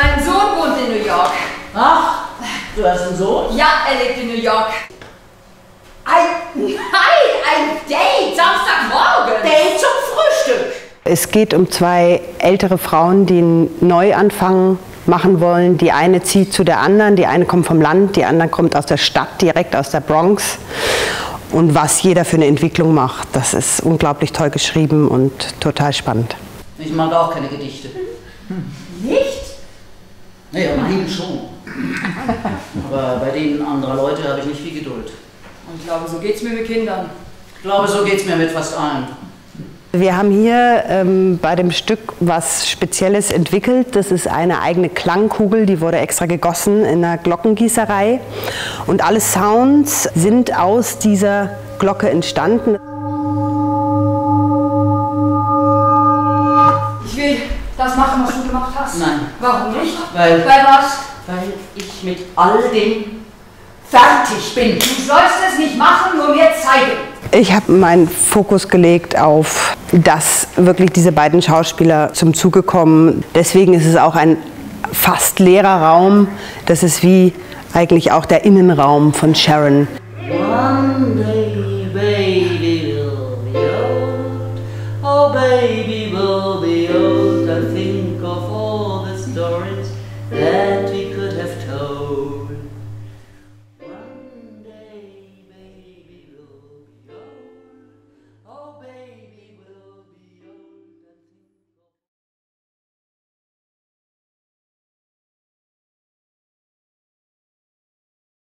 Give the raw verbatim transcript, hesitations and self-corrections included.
Mein Sohn wohnt in New York. Ach, du hast einen Sohn? Ja, er lebt in New York. Ein, nein, ein Date, Samstagmorgen. Date zum Frühstück. Es geht um zwei ältere Frauen, die einen Neuanfang machen wollen. Die eine zieht zu der anderen, die eine kommt vom Land, die andere kommt aus der Stadt, direkt aus der Bronx. Und was jeder für eine Entwicklung macht, das ist unglaublich toll geschrieben und total spannend. Ich mag auch keine Gedichte. Hm. Nicht? Nee, aber denen schon. Aber bei denen anderer Leute habe ich nicht viel Geduld. Und ich glaube, so geht's mir mit Kindern. Ich glaube, so geht's mir mit fast allen. Wir haben hier ähm, bei dem Stück was Spezielles entwickelt. Das ist eine eigene Klangkugel, die wurde extra gegossen in einer Glockengießerei. Und alle Sounds sind aus dieser Glocke entstanden. Ich will das machen, was du gemacht hast. Nein. Warum nicht? Weil, weil was? Weil ich mit all dem fertig bin. Du sollst es nicht machen, nur mir zeigen. Ich habe meinen Fokus gelegt auf, dass wirklich diese beiden Schauspieler zum Zuge kommen. Deswegen ist es auch ein fast leerer Raum. Das ist wie eigentlich auch der Innenraum von Sharon.